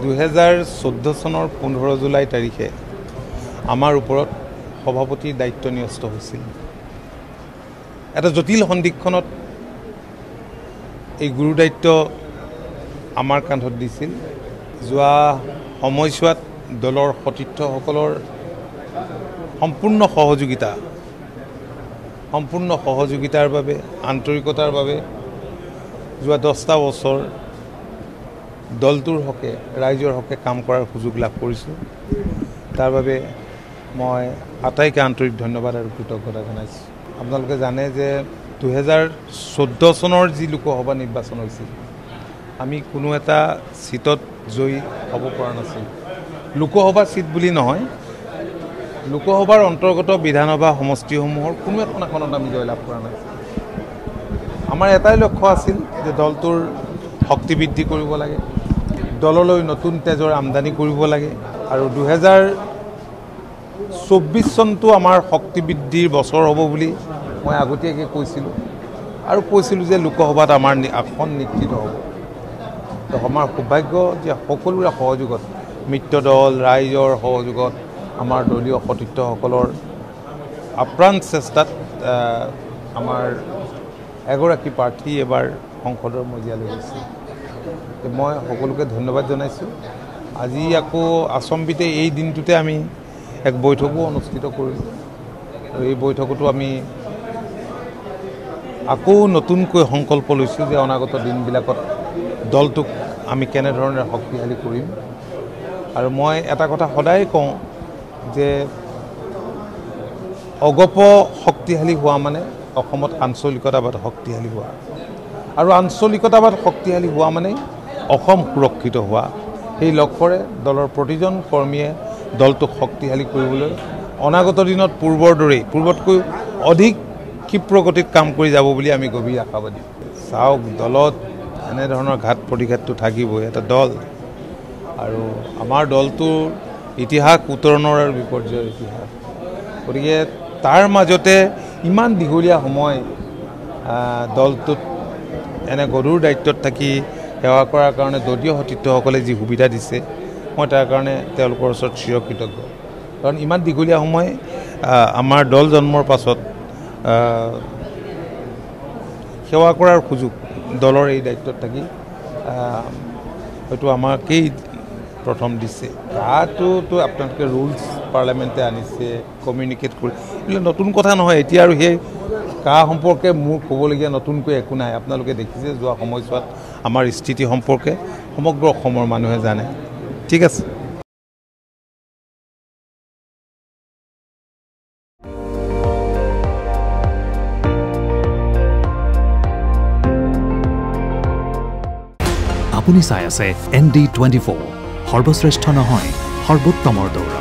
2014 চনৰ 15 জুলাই তাৰিখে আমাৰ ওপৰত সভাপতিৰ দায়িত্ব নিয়স্ত হৈছিল এটা জটিল সন্ধিক্ষণত এই গুৰু দায়িত্ব আমাৰ কান্ধত দিছিল যোৱা সময়ছোৱাত দলৰ সতীৰ্থসকলৰ সম্পূৰ্ণ সহযোগিতাৰ বাবে আন্তৰিকতাৰ বাবে যোৱা 10টা বছৰ দলটোৰ হকে ৰাইজৰ হকে কাম কৰাৰ সুযোগ লাভ কৰিছো তাৰ বাবে মই আটাইকে আন্তৰিক ধন্যবাদ আৰু কৃতজ্ঞতা জনাইছো আপোনালোকে জানে যে 2014 চনৰ যি লোকসভা নিৰ্বাচন হৈছিল আমি কোনো এটা সিটত জয়ী হ'ব পৰা নাছিল লোকসভা সিট বুলি নহয় লোকসভাৰ অন্তৰ্গত বিধানসভা সমষ্টিসমূহৰ কোনো এখনত আমি জয়লাভ কৰা নাই আমাৰ এটাই লক্ষ্য আছিল যে দলটোৰ শক্তি বৃদ্ধি কৰিব লাগে দললৈ নতুন তেজৰ আমদানি কৰিব লাগে আৰু 2024 চনটো আমাৰ শক্তি বৃদ্ধিৰ বছৰ হ'ব বুলি মই আগতেকে কৈছিল আৰু কৈছিল যে লোকসভাত আমাৰ আসন নিশ্চিত হ'ব তো আমাৰ সৌভাগ্য যে সকলোৰে সহযোগত মিত্ৰ দল ৰাইজৰ সহযোগত আমাৰ দলীয় সতীৰ্থসকলৰ আপ্ৰাণ চেষ্টাত আমাৰ এগৰাকী প্ৰাৰ্থী এবাৰ সংসদৰ মজিয়ালৈ গৈছে মই সকলোকে ধন্যবাদ জনাইছো আজি আকৌ অসম্বিতে এই দিনটোতে আমি এক বৈঠকও অনুষ্ঠিত কৰিলো আৰু এই বৈঠকটো আমি আকৌ নতুনকৈ সংকল্প লৈছো যে অনাগত দিনবিলাকত দলটোক আমি কেনে ধৰণে শক্তিশালী কৰিম আৰু মই এটা কথা সদায় কওঁ যে অগপ শক্তিশালী হোৱা মানে অসমত আঞ্চলিকতাবাদ শক্তিশালী হোৱা আৰু আঞ্চলিকতাবাদ শক্তিশালী হোৱা মানে অসম সুৰক্ষিত হোৱা এই লক্ষ্যৰে দলৰ প্ৰতিজন কৰ্মীয়ে দলটোক শক্তিশালী কৰিবলৈ অনাগত দিনত পূৰ্বৰ দৰে পূৰ্বতকৈ অধিক ক্ষীপ্ৰ গতিত কাম কৰি যাব বুলি আমি গভীৰ আশাবাদী চাওক দলত এনে ধৰণৰ ঘাত প্ৰতিঘাতটো থাকিবই এটা দল আৰু আমাৰ দলটোৰ ইতিহাস উত্তৰণৰ আৰু বিপৰ্যয়ৰ ইতিহাস গতিকে তাৰ মাজতে ইমান দীঘলীয়া সময় দলটোত এনে গৰুৰ দায়িত্বত থাকি সেৱা কৰাৰ কাৰণে দলীয় সতীৰ্থসকলে যি সুবিধা দিছে মই তাৰ কাৰণে তেওঁলোকৰ ওচৰত চিৰকৃতজ্ঞ কাৰণ ইমান দীঘলীয়া সময় আমাৰ দল জন্মৰ পাছত সেৱা কৰাৰ সুযোগ দলৰ এই দায়িত্বত থাকি হয়তো আমাকেই প্ৰথম দিছে তাতো আপোনালোকে ৰুলছ পাৰ্লামেণ্টে আনিছে কমিউনিকেট কৰি নতুন কথা নহয় এতিয়া আৰু সেই কা সম্পৰ্কে মোৰ ক'বলগীয়া নতুনকৈ একো নাই আপোনালোকে দেখিছে যোৱা সময়ছোৱাত আমাৰ স্থিতি সম্পৰ্কে সমগ্ৰ অসমৰ মানুহে জানে ঠিক আছে আপুনি চাই আছে ND24 সৰ্বশ্ৰেষ্ঠ নহয় সৰ্বোত্তমৰ দৌৰ